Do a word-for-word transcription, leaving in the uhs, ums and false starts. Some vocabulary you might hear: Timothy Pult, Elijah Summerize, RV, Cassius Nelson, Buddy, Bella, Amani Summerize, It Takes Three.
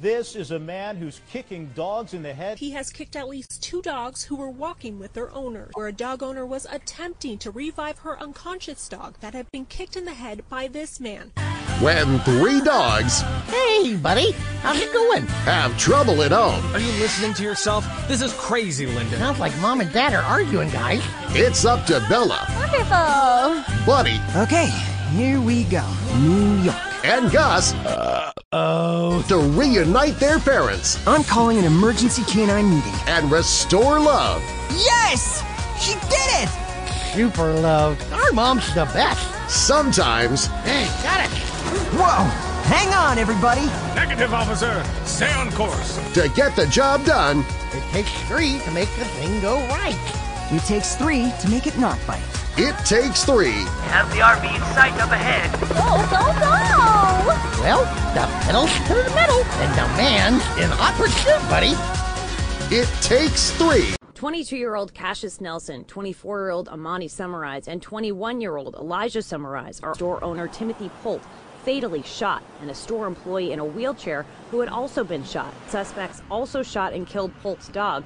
This is a man who's kicking dogs in the head. He has kicked at least two dogs who were walking with their owner, where a dog owner was attempting to revive her unconscious dog that had been kicked in the head by this man. When three dogs, hey buddy, how's it going, have trouble at home. Are you listening to yourself? This is crazy, Linda. Sounds like mom and dad are arguing, guys. It's up to Bella. Wonderful. Buddy. Okay, here we go. New York. And Gus. Uh, oh. To reunite their parents. I'm calling an emergency canine meeting. And restore love. Yes! She did it! Super love. Our mom's the best. Sometimes. Hey, got it. Whoa! Hang on, everybody. Negative, officer. Stay on course. To get the job done. It takes three to make the thing go right. It takes three to make it not right. It takes three. Have the R V in sight up ahead. Go, go, go! Well, the pedal's to the metal, and the man's in awkward shit, buddy. It takes three. twenty-two-year-old Cassius Nelson, twenty-four-year-old Amani Summerize, and twenty-one-year-old Elijah Summerize are store owner Timothy Pult fatally shot, and a store employee in a wheelchair who had also been shot. Suspects also shot and killed Pult's dog.